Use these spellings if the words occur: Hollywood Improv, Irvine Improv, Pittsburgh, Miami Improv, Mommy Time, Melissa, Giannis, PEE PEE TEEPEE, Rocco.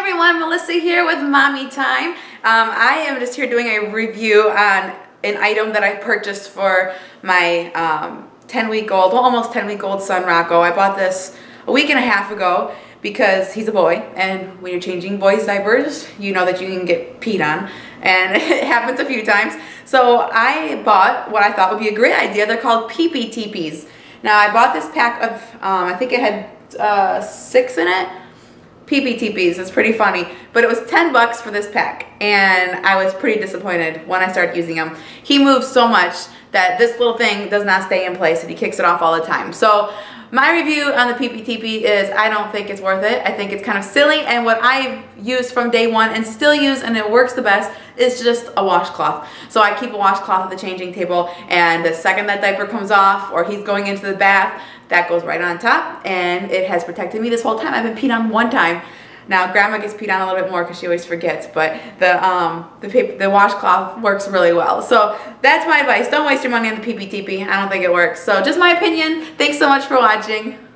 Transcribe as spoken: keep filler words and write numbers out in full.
everyone, Melissa here with Mommy Time. Um, I am just here doing a review on an item that I purchased for my um, ten week old, well, almost ten week old son, Rocco. I bought this a week and a half ago because he's a boy, and when you're changing boys' diapers, you know that you can get peed on, and it happens a few times. So I bought what I thought would be a great idea. They're called pee-pee teepees. Now, I bought this pack of, um, I think it had uh, six in it. Pee-pee teepees, it's pretty funny, but it was ten bucks for this pack, and I was pretty disappointed when I started using him. He moves so much that this little thing does not stay in place, and he kicks it off all the time. So my review on the pee-pee teepee is I don't think it's worth it. I think it's kind of silly, and what I've used from day one and still use, and it works the best, is just a washcloth. So I keep a washcloth at the changing table, and the second that diaper comes off or he's going into the bath, that goes right on top, and it has protected me this whole time. I've been peed on one time. Now, Grandma gets peed on a little bit more because she always forgets, but the um, the, paper, the washcloth works really well. So that's my advice. Don't waste your money on the pee-pee teepee. I don't think it works. So just my opinion. Thanks so much for watching.